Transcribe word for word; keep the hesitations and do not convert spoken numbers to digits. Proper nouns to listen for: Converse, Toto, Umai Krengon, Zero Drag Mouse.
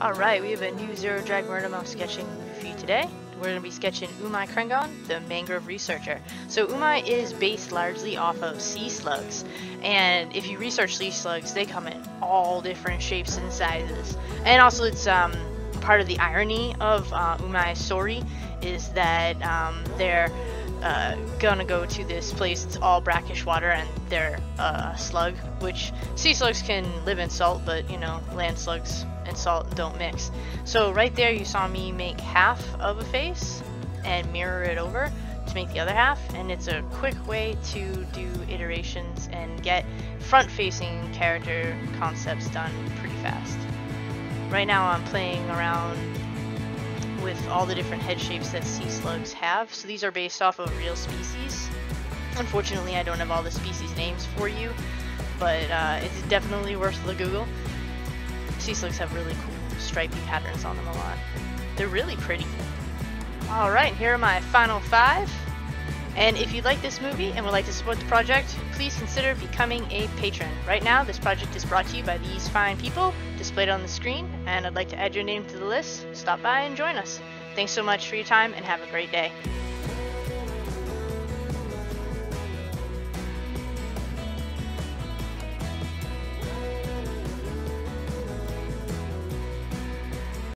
Alright, we have a new Zero Drag Mouse sketching for you today. We're going to be sketching Umai Krengon, the mangrove researcher. So Umai is based largely off of sea slugs, and if you research sea slugs, they come in all different shapes and sizes. And also it's um, part of the irony of uh, Umai's story is that um, they're Uh, gonna go to this place. It's all brackish water, and they're a uh, slug, which sea slugs can live in salt, but you know, land slugs and salt don't mix. So right there you saw me make half of a face and mirror it over to make the other half, and it's a quick way to do iterations and get front-facing character concepts done pretty fast. Right now I'm playing around with all the different head shapes that sea slugs have. So these are based off of real species. Unfortunately, I don't have all the species names for you, but uh, it's definitely worth the Google. Sea slugs have really cool stripy patterns on them a lot. They're really pretty. All right, here are my final five. And if you like this movie and would like to support the project, please consider becoming a patron. Right now, this project is brought to you by these fine people displayed on the screen, and I'd like to add your name to the list. Stop by and join us. Thanks so much for your time, and have a great day.